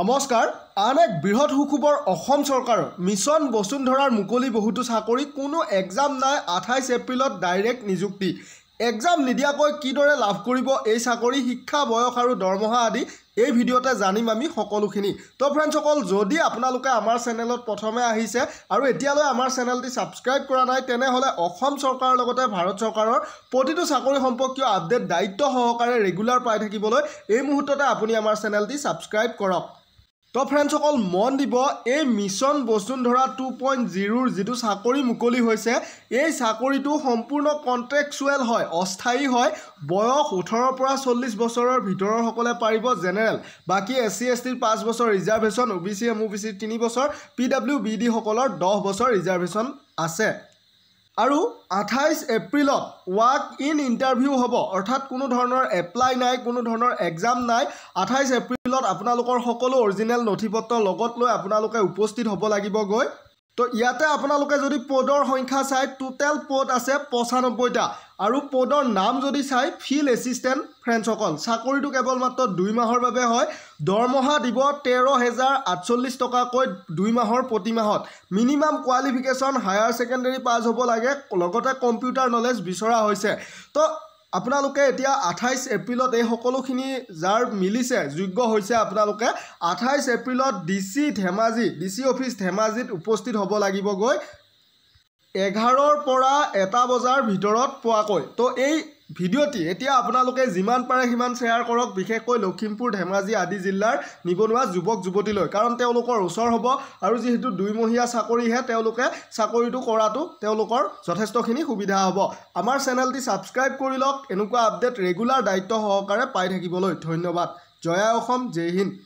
নমস্কাৰ, আন এক বৃহৎ সুখবৰ অসম চৰকাৰৰ মিছন বসুন্ধৰাৰ মুকলি বহুতো চাকৰি কোনো এক্সাম নাই 28 এপ্ৰিলত ডাইৰেক্ট নিযুক্তি। এক্সাম নিদিয়াকৈ কিদৰে লাভ কৰিব এই চাকৰি, শিক্ষা, বয়স আৰু দৰমহা আদি এই ভিডিওতে জানিম আমি সকলোখিনি। তো ফ্ৰেণ্ডসকল, যদি আপোনালোকে আমাৰ চেনেলত প্ৰথমে আহিছে আৰু এতিয়ালৈ আমাৰ চেনেলটি সাবস্ক্ৰাইব কৰা নাই তেনেহলে অসম চৰকাৰৰ লগতে ভাৰত চৰকাৰৰ প্ৰতিটো চাকৰি সম্পৰ্কীয় আপডেট দায়িত্ব সহকাৰে ৰেগুলাৰ পাই থাকিবলৈ এই মুহূৰ্ততে আপুনি আমাৰ চেনেলটি সাবস্ক্ৰাইব কৰক। তো ফ্ৰেণ্ডসকল, মন দিব, এই মিছন বসুন্ধৰা 2.0ৰ যিটো চাকৰি মুকলি হৈছে এই চাকৰিটো সম্পূৰ্ণ কন্ট্ৰেক্টুৱেল হয়, অস্থায়ী হয়। বয়স 18 পৰা 40 বছৰৰ ভিতৰৰ সকলে পাৰিব জেনেৰেল, বাকি এছসি এছটিৰ 5 বছৰ ৰিজাৰ্ভেশ্যন, ওবিসি এমওবিসি 3 বছৰ, পিডব্লিউবিডি সকলৰ 10 বছৰ ৰিজাৰ্ভেশ্যন আছে। আৰু 28 এপ্ৰিলত ওয়াক ইন ইন্টাৰভিউ হব, অৰ্থাৎ কোনো ধৰণৰ এপ্লাই নাই, কোনো ধৰণৰ এক্সাম নাই। 28 এপ্ৰিলত আপোনালোকৰ সকলো অৰিজিনেল নথিপত্ৰ লগত লৈ আপোনালোকে উপস্থিত হ'ব লাগিব গৈ। তো ইয়াতে আপোনালোকে যদি পদৰ সংখ্যা চাই টোটাল পদ আছে 95টা আৰু পদৰ নাম যদি চাই ফিল্ড এসিস্টেন্ট। ফ্ৰেণ্ডসকল, চাকৰিটো কেৱল মাত্ৰ 2 মাহৰ বাবে হয়। দৰমহা দিব 13,048 টকাকৈ 2 মাহৰ প্ৰতি মাহত। Minimum qualification higher secondary pass হ'ব লাগে, লগতে কম্পিউটাৰ নলেজ বিচৰা হৈছে। তো আপোনালোকে এতিয়া 28 এপ্ৰিলত এই সকলোখিনি যাৰ মিলিছে যোগ্য হৈছে আপোনালোকে 28 এপ্ৰিলত ডিসি ধেমাজি, ডিসি অফিস ধেমাজিত উপস্থিত হ'ব লাগিব গৈ 11ৰ পৰা 1 বজাৰ ভিতৰত পোৱাকৈ। তো এই ভিডিওটি এতিয়া আপোনালোকে যিমান পাৰে সিমান শেয়াৰ কৰক, বিশেষকৈ লখিমপুৰ, ধেমাজি আদি জিলাৰ নিবনুৱা যুৱক যুৱতীলৈ, কাৰণ তেওঁলোকৰ ওচৰ হ'ব আৰু যেহেতু দুইমহীয়া চাকৰিহে তেওঁলোকে চাকৰিটো কৰাটো তেওঁলোকৰ যথেষ্টখিনি সুবিধা হ'ব। আমাৰ চেনেলটি সাবস্ক্ৰাইব কৰি লওক এনেকুৱা আপডেট ৰেগুলাৰ দায়িত্ব সহকাৰে পাই থাকিবলৈ। ধন্যবাদ। জয় অসম, জয় হিন্দ।